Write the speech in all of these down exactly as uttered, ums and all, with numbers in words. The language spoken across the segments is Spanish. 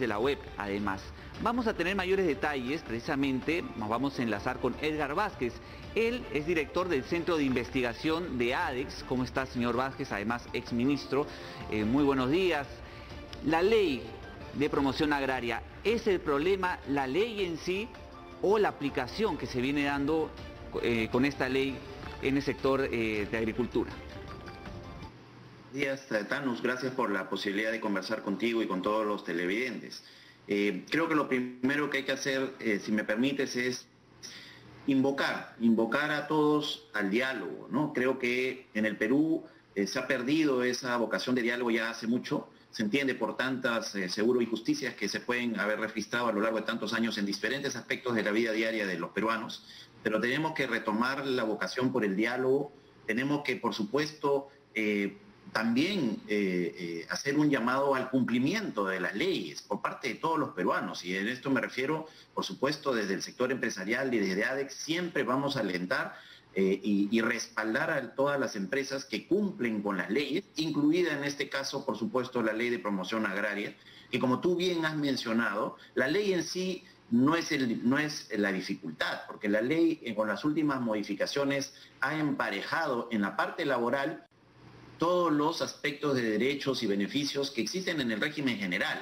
de la web. Además, vamos a tener mayores detalles, precisamente nos vamos a enlazar con Edgar Vásquez. Él es director del Centro de Investigación de ADEX. ¿Cómo está, señor Vásquez? Además, exministro. Eh, muy buenos días. La ley de promoción agraria, ¿es el problema la ley en sí o la aplicación que se viene dando eh, con esta ley en el sector eh, de agricultura? Buenos días, Thanos. Gracias por la posibilidad de conversar contigo y con todos los televidentes. Eh, creo que lo primero que hay que hacer, eh, si me permites, es invocar, invocar a todos al diálogo, ¿no? Creo que en el Perú eh, se ha perdido esa vocación de diálogo ya hace mucho. Se entiende por tantas, eh, seguro, injusticias que se pueden haber registrado a lo largo de tantos años en diferentes aspectos de la vida diaria de los peruanos, pero tenemos que retomar la vocación por el diálogo. Tenemos que, por supuesto, eh, también eh, eh, hacer un llamado al cumplimiento de las leyes por parte de todos los peruanos, y en esto me refiero, por supuesto, desde el sector empresarial y desde ADEX siempre vamos a alentar Eh, y, y respaldar a todas las empresas que cumplen con las leyes, incluida en este caso, por supuesto, la ley de promoción agraria, que como tú bien has mencionado, la ley en sí no es, el, no es la dificultad, porque la ley eh, con las últimas modificaciones ha emparejado en la parte laboral todos los aspectos de derechos y beneficios que existen en el régimen general,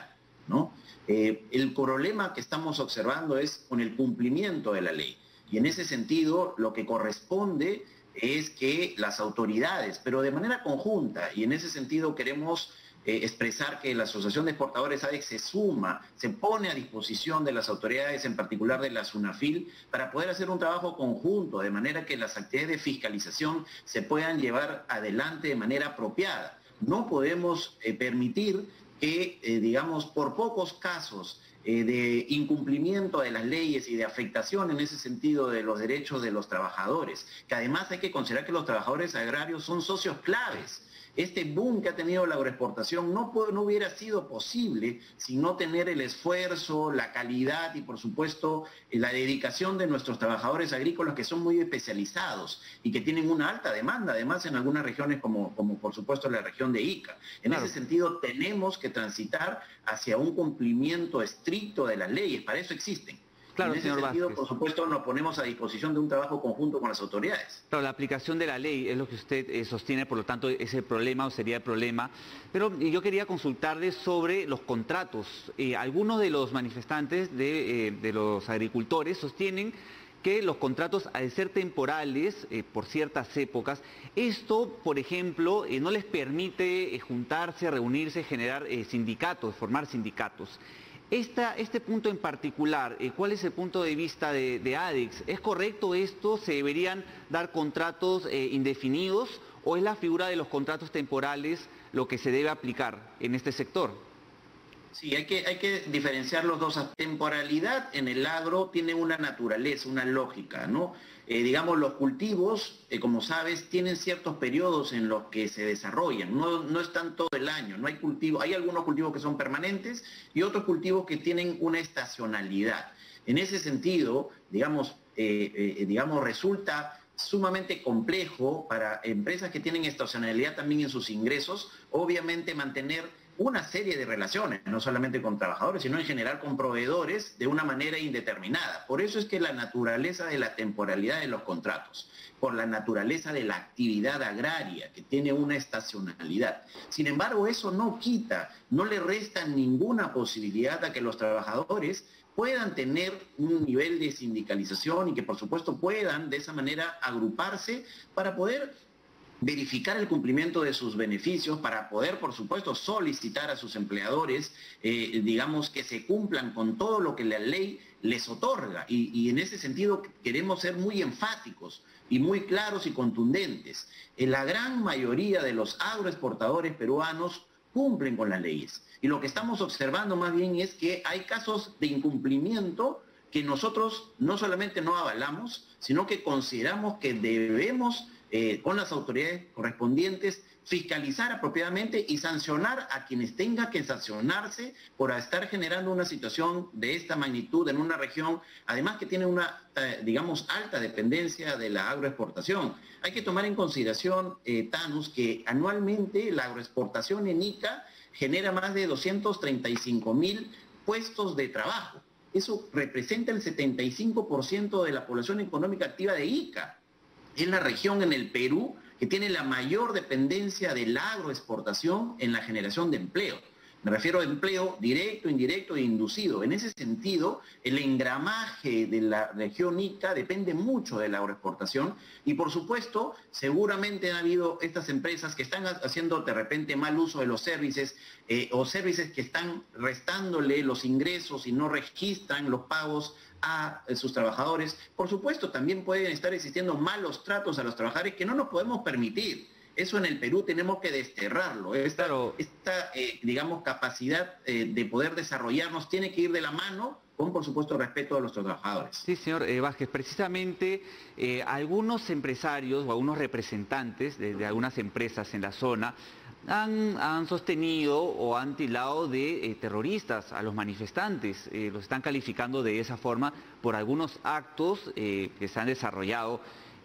¿no? Eh, el problema que estamos observando es con el cumplimiento de la ley. Y en ese sentido, lo que corresponde es que las autoridades, pero de manera conjunta, y en ese sentido queremos eh, expresar que la Asociación de Exportadores ADEX se suma, se pone a disposición de las autoridades, en particular de la Sunafil, para poder hacer un trabajo conjunto, de manera que las actividades de fiscalización se puedan llevar adelante de manera apropiada. No podemos eh, permitir que, eh, digamos, por pocos casos eh, de incumplimiento de las leyes y de afectación en ese sentido de los derechos de los trabajadores, que además hay que considerar que los trabajadores agrarios son socios claves. Este boom que ha tenido la agroexportación no, puede, no hubiera sido posible sin no tener el esfuerzo, la calidad y, por supuesto, la dedicación de nuestros trabajadores agrícolas, que son muy especializados y que tienen una alta demanda, además, en algunas regiones como, como por supuesto, la región de Ica. En claro. Ese sentido, tenemos que transitar hacia un cumplimiento estricto de las leyes, para eso existen. Claro, en ese señor sentido, Vázquez, por supuesto, nos ponemos a disposición de un trabajo conjunto con las autoridades. Claro, la aplicación de la ley es lo que usted eh, sostiene, por lo tanto, es el problema o sería el problema. Pero yo quería consultarle sobre los contratos. Eh, algunos de los manifestantes de, eh, de los agricultores sostienen que los contratos, al ser temporales, eh, por ciertas épocas, esto, por ejemplo, eh, no les permite eh, juntarse, reunirse, generar eh, sindicatos, formar sindicatos. Esta, este punto en particular, ¿cuál es el punto de vista de, de ADEX? ¿Es correcto esto? ¿Se deberían dar contratos eh, indefinidos o es la figura de los contratos temporales lo que se debe aplicar en este sector? Sí, hay que, hay que diferenciar los dos. Temporalidad en el agro tiene una naturaleza, una lógica, ¿no? Eh, digamos, los cultivos, eh, como sabes, tienen ciertos periodos en los que se desarrollan, no, no están todo el año, no hay cultivo, hay algunos cultivos que son permanentes y otros cultivos que tienen una estacionalidad. En ese sentido, digamos, eh, eh, digamos resulta sumamente complejo para empresas que tienen estacionalidad también en sus ingresos, obviamente mantener una serie de relaciones, no solamente con trabajadores, sino en general con proveedores de una manera indeterminada. Por eso es que la naturaleza de la temporalidad de los contratos, por la naturaleza de la actividad agraria, que tiene una estacionalidad. Sin embargo, eso no quita, no le resta ninguna posibilidad a que los trabajadores puedan tener un nivel de sindicalización y que, por supuesto, puedan de esa manera agruparse para poder verificar el cumplimiento de sus beneficios, para poder, por supuesto, solicitar a sus empleadores, eh, digamos, que se cumplan con todo lo que la ley les otorga. Y, y en ese sentido queremos ser muy enfáticos y muy claros y contundentes. En la gran mayoría de los agroexportadores peruanos cumplen con las leyes. Y lo que estamos observando más bien es que hay casos de incumplimiento que nosotros no solamente no avalamos, sino que consideramos que debemos Eh, con las autoridades correspondientes, fiscalizar apropiadamente y sancionar a quienes tengan que sancionarse por estar generando una situación de esta magnitud en una región, además que tiene una, eh, digamos, alta dependencia de la agroexportación. Hay que tomar en consideración, eh, Thanos, que anualmente la agroexportación en Ica genera más de doscientos treinta y cinco mil puestos de trabajo. Eso representa el setenta y cinco por ciento de la población económica activa de Ica. Es la región en el Perú que tiene la mayor dependencia de la agroexportación en la generación de empleo. Me refiero a empleo directo, indirecto e inducido. En ese sentido, el engramaje de la región Ica depende mucho de la agroexportación y, por supuesto, seguramente ha habido estas empresas que están haciendo de repente mal uso de los services eh, o services que están restándole los ingresos y no registran los pagos a sus trabajadores. Por supuesto, también pueden estar existiendo malos tratos a los trabajadores que no nos podemos permitir. Eso en el Perú tenemos que desterrarlo. Esta, claro. esta eh, digamos, capacidad eh, de poder desarrollarnos tiene que ir de la mano con, por supuesto, respeto a los trabajadores. Sí, señor eh, Vásquez. Precisamente, eh, algunos empresarios o algunos representantes de, de algunas empresas en la zona han, han sostenido o han tildado de eh, terroristas a los manifestantes. Eh, los están calificando de esa forma por algunos actos eh, que se han desarrollado.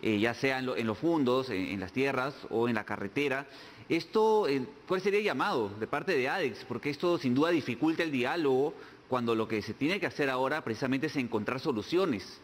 Eh, ya sea en, lo, en los fundos, en, en las tierras o en la carretera. Esto, eh, ¿cuál sería el llamado de parte de ADEX? Porque esto sin duda dificulta el diálogo cuando lo que se tiene que hacer ahora precisamente es encontrar soluciones.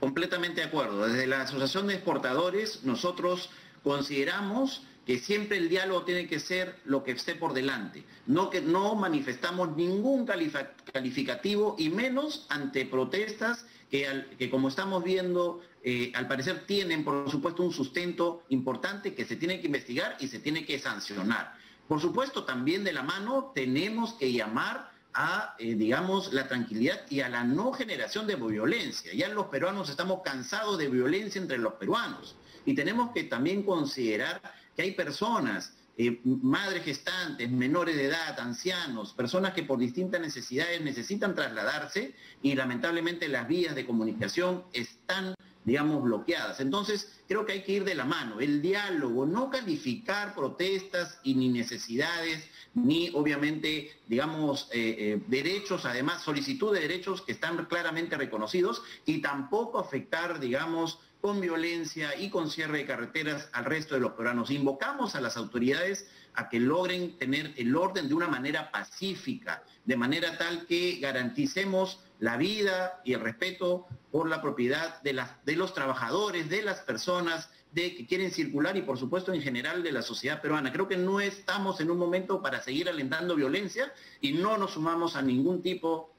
Completamente de acuerdo. Desde la Asociación de Exportadores nosotros consideramos que siempre el diálogo tiene que ser lo que esté por delante. No, que no manifestamos ningún calificativo y menos ante protestas que, al, que como estamos viendo, eh, al parecer tienen, por supuesto, un sustento importante que se tiene que investigar y se tiene que sancionar. Por supuesto, también de la mano tenemos que llamar a, eh, digamos, la tranquilidad y a la no generación de violencia. Ya los peruanos estamos cansados de violencia entre los peruanos y tenemos que también considerar que hay personas, eh, madres gestantes, menores de edad, ancianos, personas que por distintas necesidades necesitan trasladarse y lamentablemente las vías de comunicación están, digamos, bloqueadas. Entonces, creo que hay que ir de la mano, el diálogo, no calificar protestas y ni necesidades, ni obviamente, digamos, eh, eh, derechos, además, solicitud de derechos que están claramente reconocidos y tampoco afectar, digamos, con violencia y con cierre de carreteras al resto de los peruanos. Invocamos a las autoridades a que logren tener el orden de una manera pacífica, de manera tal que garanticemos la vida y el respeto por la propiedad de, las, de los trabajadores, de las personas de, que quieren circular y, por supuesto, en general de la sociedad peruana. Creo que no estamos en un momento para seguir alentando violencia y no nos sumamos a ningún tipo de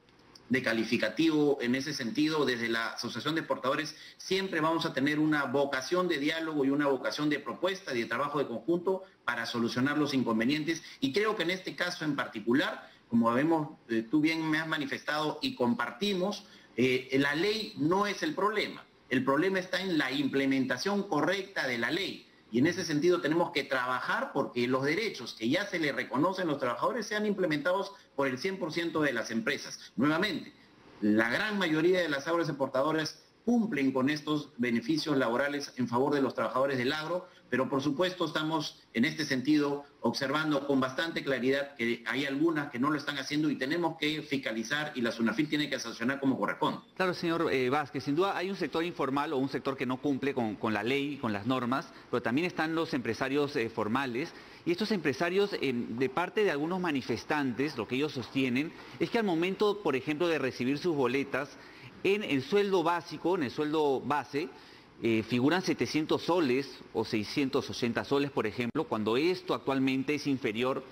de calificativo en ese sentido. Desde la Asociación de Exportadores siempre vamos a tener una vocación de diálogo y una vocación de propuesta y de trabajo de conjunto para solucionar los inconvenientes y creo que en este caso en particular, como vemos, eh, tú bien me has manifestado y compartimos, eh, la ley no es el problema, el problema está en la implementación correcta de la ley. Y en ese sentido tenemos que trabajar porque los derechos que ya se les reconocen a los trabajadores sean implementados por el cien por ciento de las empresas. Nuevamente, la gran mayoría de las agroexportadoras cumplen con estos beneficios laborales en favor de los trabajadores del agro, pero por supuesto estamos en este sentido observando con bastante claridad que hay algunas que no lo están haciendo y tenemos que fiscalizar y la Sunafil tiene que sancionar como corresponde. Claro, señor eh, Vásquez, sin duda hay un sector informal o un sector que no cumple con, con la ley, con las normas, pero también están los empresarios eh, formales y estos empresarios eh, de parte de algunos manifestantes, lo que ellos sostienen es que al momento, por ejemplo, de recibir sus boletas, en el sueldo básico, en el sueldo base, eh, figuran setecientos soles o seiscientos ochenta soles, por ejemplo, cuando esto actualmente es inferior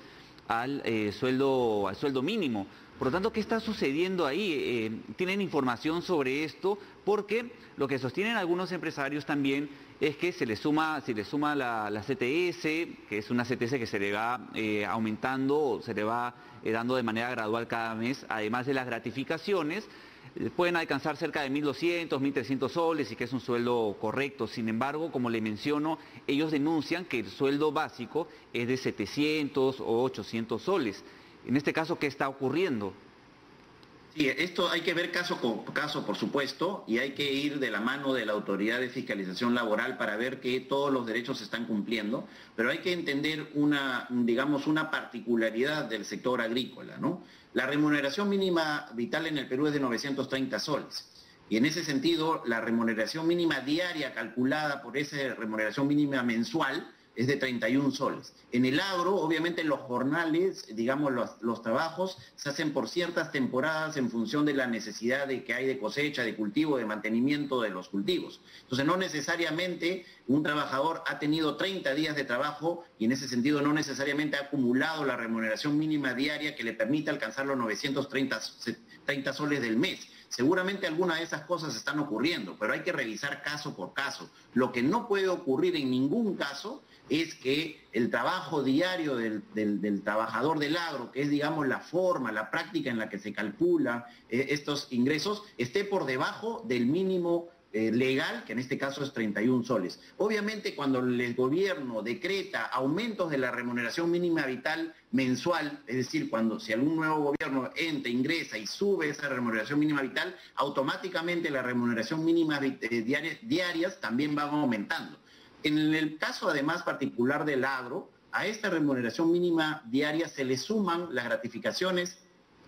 al, eh, sueldo, al sueldo mínimo. Por lo tanto, ¿qué está sucediendo ahí? Eh, ¿Tienen información sobre esto? Porque lo que sostienen algunos empresarios también es que se les suma, se les suma la, la C T S, que es una C T S que se le va eh, aumentando, o se le va eh, dando de manera gradual cada mes, además de las gratificaciones, pueden alcanzar cerca de mil doscientos, mil trescientos soles y que es un sueldo correcto. Sin embargo, como le menciono, ellos denuncian que el sueldo básico es de setecientos o ochocientos soles. En este caso, ¿qué está ocurriendo? Sí, esto hay que ver caso por caso, por supuesto, y hay que ir de la mano de la Autoridad de Fiscalización Laboral para ver que todos los derechos se están cumpliendo, pero hay que entender una, digamos, una particularidad del sector agrícola, ¿no? La remuneración mínima vital en el Perú es de novecientos treinta soles. Y en ese sentido, la remuneración mínima diaria calculada por esa remuneración mínima mensual es de treinta y un soles. En el agro, obviamente, los jornales, digamos, los, los trabajos se hacen por ciertas temporadas en función de la necesidad de que hay de cosecha, de cultivo, de mantenimiento de los cultivos. Entonces, no necesariamente un trabajador ha tenido treinta días de trabajo y en ese sentido no necesariamente ha acumulado la remuneración mínima diaria que le permite alcanzar los novecientos treinta soles del mes. Seguramente algunas de esas cosas están ocurriendo, pero hay que revisar caso por caso. Lo que no puede ocurrir en ningún caso es que el trabajo diario del, del, del trabajador del agro, que es, digamos, la forma, la práctica en la que se calcula eh, estos ingresos, esté por debajo del mínimo eh, legal, que en este caso es treinta y un soles. Obviamente, cuando el gobierno decreta aumentos de la remuneración mínima vital mensual, es decir, cuando si algún nuevo gobierno entra, ingresa y sube esa remuneración mínima vital, automáticamente la remuneración mínima eh, diaria, diarias también van aumentando. En el caso, además, particular del agro, a esta remuneración mínima diaria se le suman las gratificaciones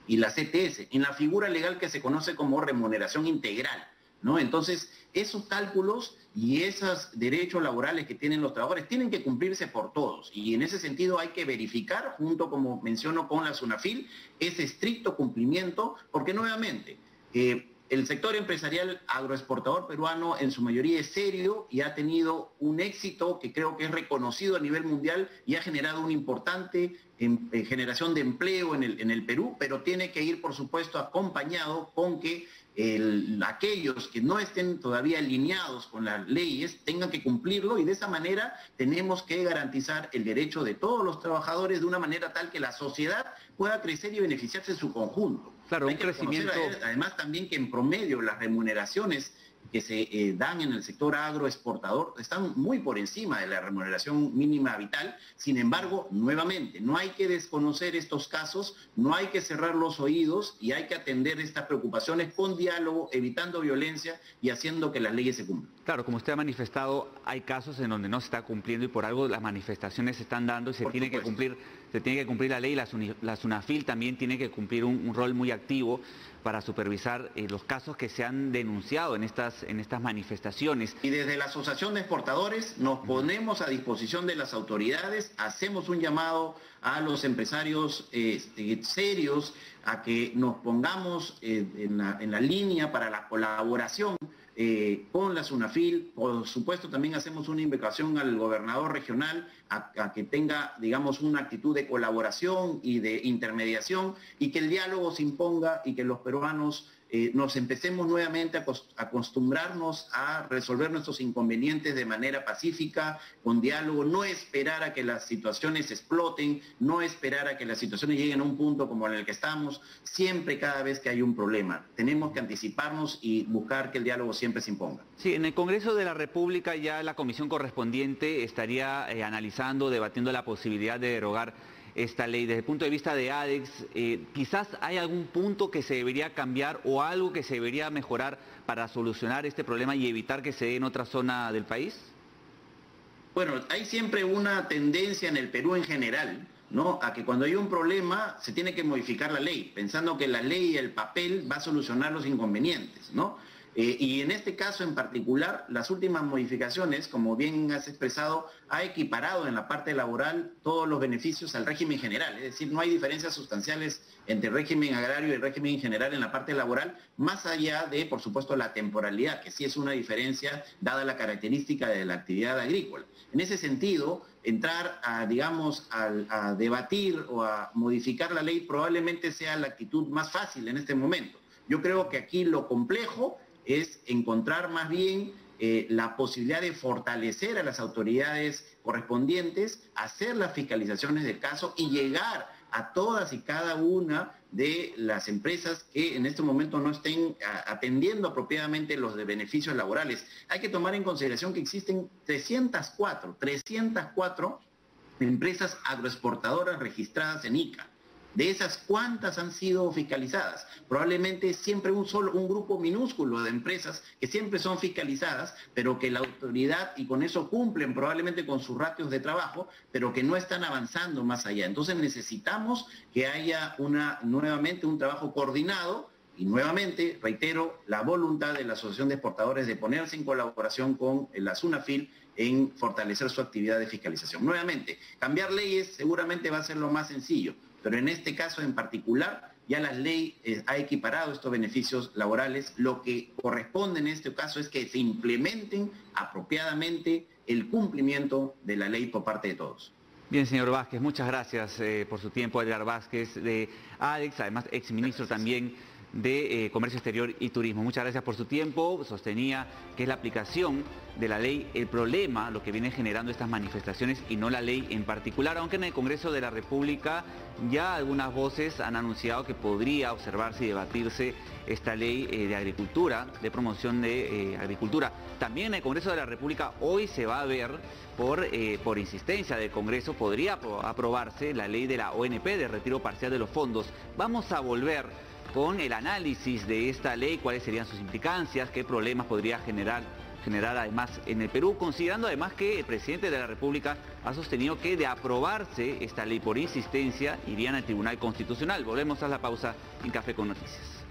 y la C T S, en la figura legal que se conoce como remuneración integral, ¿no? Entonces, esos cálculos y esos derechos laborales que tienen los trabajadores tienen que cumplirse por todos. Y en ese sentido hay que verificar, junto, como menciono, con la Sunafil, ese estricto cumplimiento, porque nuevamente... Eh, El sector empresarial agroexportador peruano en su mayoría es serio y ha tenido un éxito que creo que es reconocido a nivel mundial y ha generado una importante en, en generación de empleo en el, en el Perú, pero tiene que ir, por supuesto, acompañado con que el, aquellos que no estén todavía alineados con las leyes tengan que cumplirlo, y de esa manera tenemos que garantizar el derecho de todos los trabajadores de una manera tal que la sociedad pueda crecer y beneficiarse en su conjunto. Claro, un crecimiento. Además, también que en promedio las remuneraciones que se eh, dan en el sector agroexportador están muy por encima de la remuneración mínima vital. Sin embargo, nuevamente, no hay que desconocer estos casos, no hay que cerrar los oídos y hay que atender estas preocupaciones con diálogo, evitando violencia y haciendo que las leyes se cumplan. Claro, como usted ha manifestado, hay casos en donde no se está cumpliendo y por algo las manifestaciones se están dando y se tiene que cumplir, se tiene que cumplir la ley. La, Suni, la Sunafil también tiene que cumplir un, un rol muy activo para supervisar eh, los casos que se han denunciado en estas, en estas manifestaciones. Y desde la Asociación de Exportadores nos ponemos a disposición de las autoridades, hacemos un llamado a los empresarios eh, este, serios a que nos pongamos eh, en, la, en la línea para la colaboración Eh, con la Sunafil. Por supuesto, también hacemos una invocación al gobernador regional a, a que tenga, digamos, una actitud de colaboración y de intermediación, y que el diálogo se imponga y que los peruanos eh, nos empecemos nuevamente a acostumbrarnos a resolver nuestros inconvenientes de manera pacífica, con diálogo, no esperar a que las situaciones exploten, no esperar a que las situaciones lleguen a un punto como en el que estamos, siempre cada vez que hay un problema. Tenemos que anticiparnos y buscar que el diálogo siempre siempre se imponga. Sí, en el Congreso de la República ya la comisión correspondiente estaría eh, analizando, debatiendo la posibilidad de derogar esta ley. Desde el punto de vista de ADEX, eh, quizás hay algún punto que se debería cambiar o algo que se debería mejorar para solucionar este problema y evitar que se dé en otra zona del país. Bueno, hay siempre una tendencia en el Perú en general, ¿no?, a que cuando hay un problema se tiene que modificar la ley, pensando que la ley y el papel va a solucionar los inconvenientes, ¿no? Eh, y en este caso en particular, las últimas modificaciones, como bien has expresado, ha equiparado en la parte laboral todos los beneficios al régimen general. Es decir, no hay diferencias sustanciales entre el régimen agrario y el régimen general en la parte laboral, más allá de, por supuesto, la temporalidad, que sí es una diferencia dada la característica de la actividad agrícola. En ese sentido, entrar a, digamos, a, a debatir o a modificar la ley probablemente sea la actitud más fácil en este momento. Yo creo que aquí lo complejo es encontrar más bien eh, la posibilidad de fortalecer a las autoridades correspondientes, hacer las fiscalizaciones del caso y llegar a todas y cada una de las empresas que en este momento no estén atendiendo apropiadamente los de beneficios laborales. Hay que tomar en consideración que existen trescientas cuatro empresas agroexportadoras registradas en ICA. De esas, ¿cuántas han sido fiscalizadas? Probablemente siempre un solo, un grupo minúsculo de empresas que siempre son fiscalizadas, pero que la autoridad, y con eso cumplen probablemente con sus ratios de trabajo, pero que no están avanzando más allá. Entonces necesitamos que haya una, nuevamente un trabajo coordinado Y nuevamente, reitero, la voluntad de la Asociación de Exportadores de ponerse en colaboración con la Sunafil en fortalecer su actividad de fiscalización. Nuevamente, cambiar leyes seguramente va a ser lo más sencillo, pero en este caso en particular ya la ley eh, ha equiparado estos beneficios laborales. Lo que corresponde en este caso es que se implementen apropiadamente el cumplimiento de la ley por parte de todos. Bien, señor Vásquez, muchas gracias eh, por su tiempo. Edgar Vásquez de A D E X, además exministro también de eh, Comercio Exterior y Turismo. Muchas gracias por su tiempo. Sostenía que es la aplicación de la ley el problema, lo que viene generando estas manifestaciones y no la ley en particular, aunque en el Congreso de la República ya algunas voces han anunciado que podría observarse y debatirse esta ley eh, de agricultura, de promoción de eh, agricultura. También en el Congreso de la República hoy se va a ver... Por, eh, por insistencia del Congreso, podría aprobarse la ley de la O N P de retiro parcial de los fondos. Vamos a volver con el análisis de esta ley, cuáles serían sus implicancias, qué problemas podría generar, generar además en el Perú, considerando además que el presidente de la República ha sostenido que de aprobarse esta ley por insistencia irían al Tribunal Constitucional. Volvemos a la pausa en Café con Noticias.